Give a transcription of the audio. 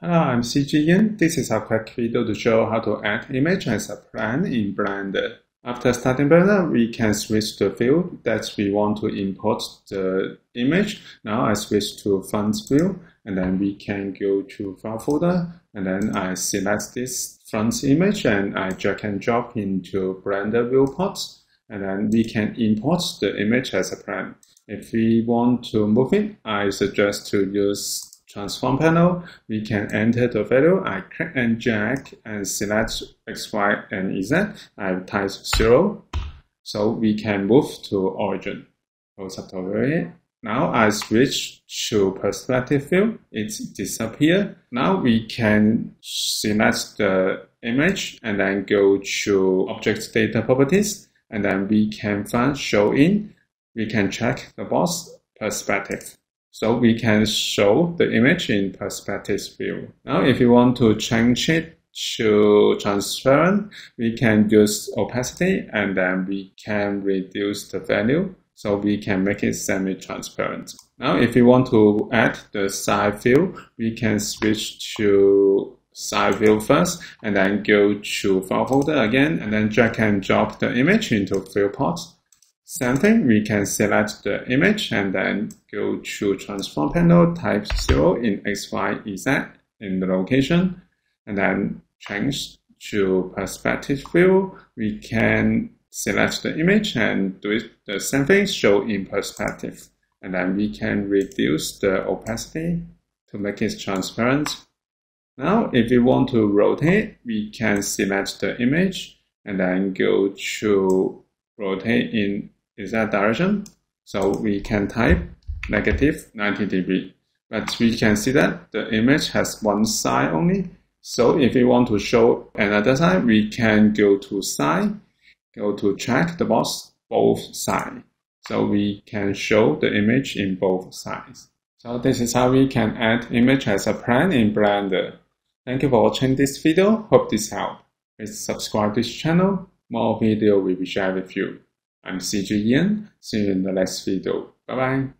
Hello, I'm CGian. This is a quick video to show how to add image as a plan in Blender. After starting Blender, we can switch to view that we want to import the image. Now I switch to font view, and then we can go to file folder, and then I select this front image and I drag and drop into Blender viewport, and then we can import the image as a plan. If we want to move it, I suggest to use transform panel. We can enter the value. I click and drag and select X, Y, and Z. I type 0. So we can move to origin. Now I switch to perspective view. It's disappeared. Now we can select the image and then go to object data properties, and then we can find show in. We can check the box perspective. So we can show the image in perspective view. Now if you want to change it to transparent, we can use opacity and then we can reduce the value. So we can make it semi-transparent. Now if you want to add the side view, we can switch to side view first and then go to file folder again and then drag and drop the image into viewport. Same thing, we can select the image and then go to transform panel, type 0 in X, Y, Z in the location, and then change to perspective view. We can select the image and do it the same thing, show in perspective. And then we can reduce the opacity to make it transparent. Now, if we want to rotate, we can select the image and then go to rotate in is that direction, so we can type -90 degrees, but we can see that the image has one side only. So if we want to show another side, we can go to side, go to check the box both sides, so we can show the image in both sides. So this is how we can add image as a plan in Blender. Thank you for watching this video. Hope this helped. Please subscribe to this channel. More video will be shared with you. I'm CGian. See you in the next video. Bye bye.